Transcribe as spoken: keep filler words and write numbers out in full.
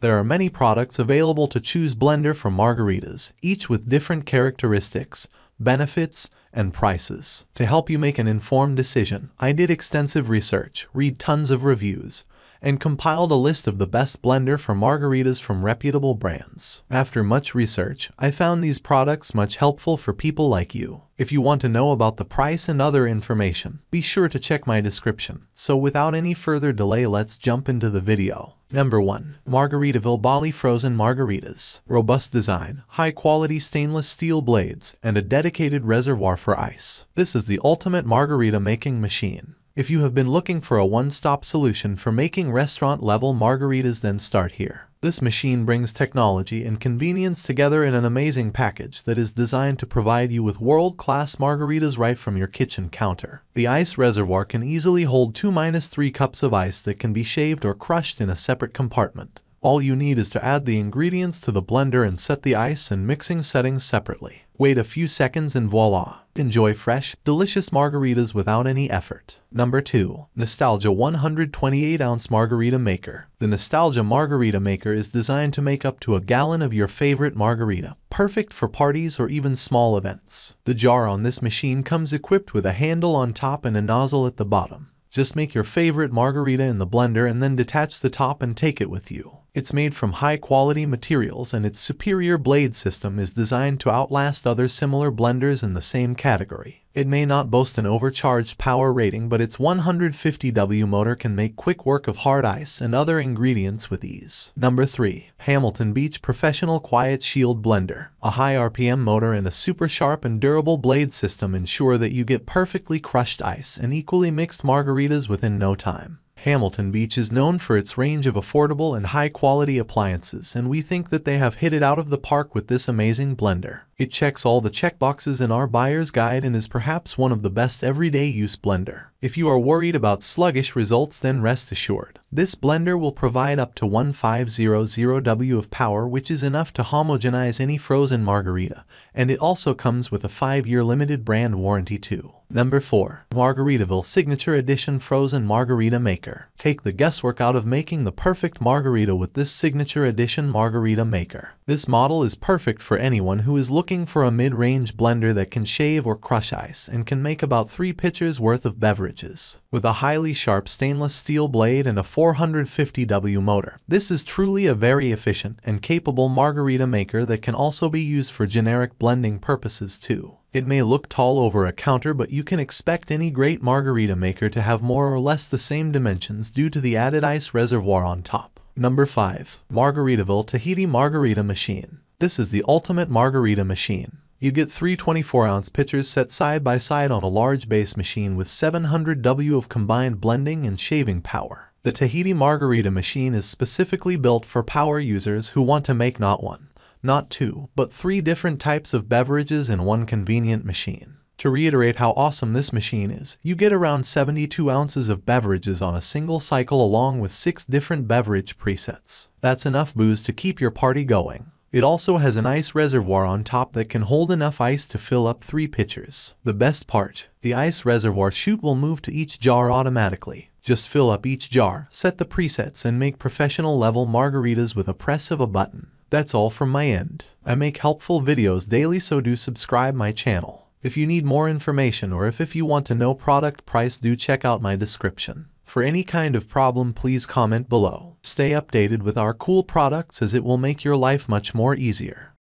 There are many products available to choose blender from margaritas, each with different characteristics, benefits, and prices. To help you make an informed decision, I did extensive research, read tons of reviews, and compiled a list of the best blender for margaritas from reputable brands. After much research, I found these products much helpful for people like you. If you want to know about the price and other information, be sure to check my description. So without any further delay, let's jump into the video. Number one. Margaritaville Bali Frozen Margaritas. Robust design, high-quality stainless steel blades, and a dedicated reservoir for ice. This is the ultimate margarita-making machine. If you have been looking for a one-stop solution for making restaurant-level margaritas, then start here. This machine brings technology and convenience together in an amazing package that is designed to provide you with world-class margaritas right from your kitchen counter. The ice reservoir can easily hold two to three cups of ice that can be shaved or crushed in a separate compartment. All you need is to add the ingredients to the blender and set the ice and mixing settings separately. Wait a few seconds and voila! Enjoy fresh, delicious margaritas without any effort. Number two. Nostalgia one hundred twenty-eight ounce Margarita Maker. The Nostalgia Margarita Maker is designed to make up to a gallon of your favorite margarita, perfect for parties or even small events. The jar on this machine comes equipped with a handle on top and a nozzle at the bottom. Just make your favorite margarita in the blender and then detach the top and take it with you. It's made from high-quality materials and its superior blade system is designed to outlast other similar blenders in the same category. It may not boast an overcharged power rating, but its one hundred fifty watt motor can make quick work of hard ice and other ingredients with ease. Number three. Hamilton Beach Professional Quiet Shield Blender. A high R P M motor and a super sharp and durable blade system ensure that you get perfectly crushed ice and equally mixed margaritas within no time. Hamilton Beach is known for its range of affordable and high-quality appliances, and we think that they have hit it out of the park with this amazing blender. It checks all the checkboxes in our buyer's guide and is perhaps one of the best everyday use blender. If you are worried about sluggish results, then rest assured. This blender will provide up to fifteen hundred watts of power, which is enough to homogenize any frozen margarita, and it also comes with a five year limited brand warranty too. Number four. Margaritaville Signature Edition Frozen Margarita Maker. Take the guesswork out of making the perfect margarita with this Signature Edition Margarita Maker. This model is perfect for anyone who is looking for a mid-range blender that can shave or crush ice and can make about three pitchers worth of beverages. With a highly sharp stainless steel blade and a four hundred fifty watt motor, this is truly a very efficient and capable margarita maker that can also be used for generic blending purposes too. It may look tall over a counter, but you can expect any great margarita maker to have more or less the same dimensions due to the added ice reservoir on top. Number five. Margaritaville Tahiti Margarita Machine. This is the ultimate margarita machine. You get three twenty-four ounce pitchers set side by side on a large base machine with seven hundred watts of combined blending and shaving power. The Tahiti Margarita Machine is specifically built for power users who want to make not one, not two, but three different types of beverages in one convenient machine. To reiterate how awesome this machine is, you get around seventy-two ounces of beverages on a single cycle along with six different beverage presets. That's enough booze to keep your party going. It also has an ice reservoir on top that can hold enough ice to fill up three pitchers. The best part, the ice reservoir chute will move to each jar automatically. Just fill up each jar, set the presets, and make professional level margaritas with a press of a button. That's all from my end. I make helpful videos daily, so do subscribe my channel. If you need more information or if, if you want to know product price, do check out my description. For any kind of problem, please comment below. Stay updated with our cool products as it will make your life much more easier.